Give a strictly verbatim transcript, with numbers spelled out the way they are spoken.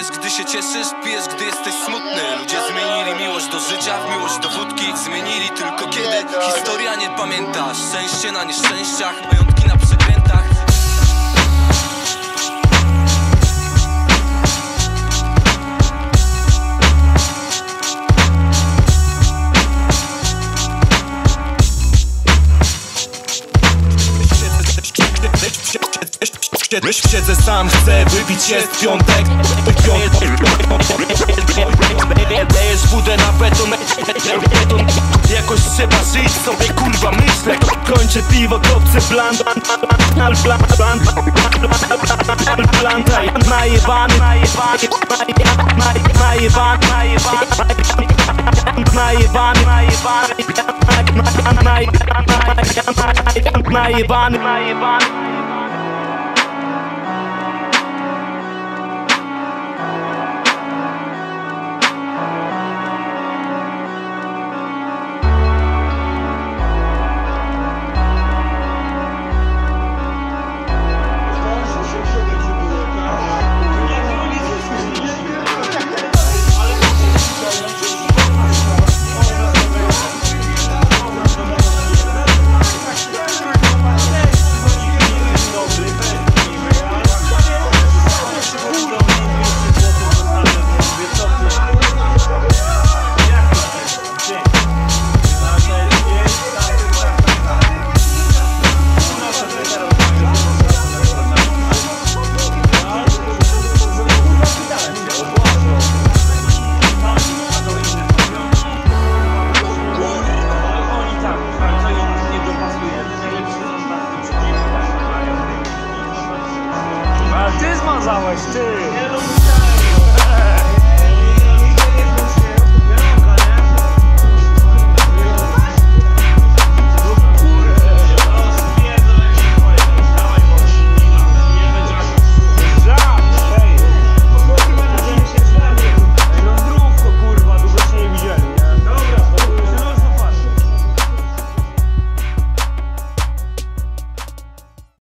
pies, gdy się cieszysz, pijesz, gdy jesteś smutny. Ludzie zmienili miłość do życia w miłość do wódki. Zmienili tylko kiedy historia nie pamięta. Szczęście na nieszczęściach, majątki na przekrętach. Siedzę sam, chcę wybić się z piątek. Lejesz budę na beton. Jakoś trzeba żyć sobie, kurwa, myślę. Kończę piwo, kopcę blanta. Blanta, najebany. Najebany, najebany, najebany, najebany, najebany.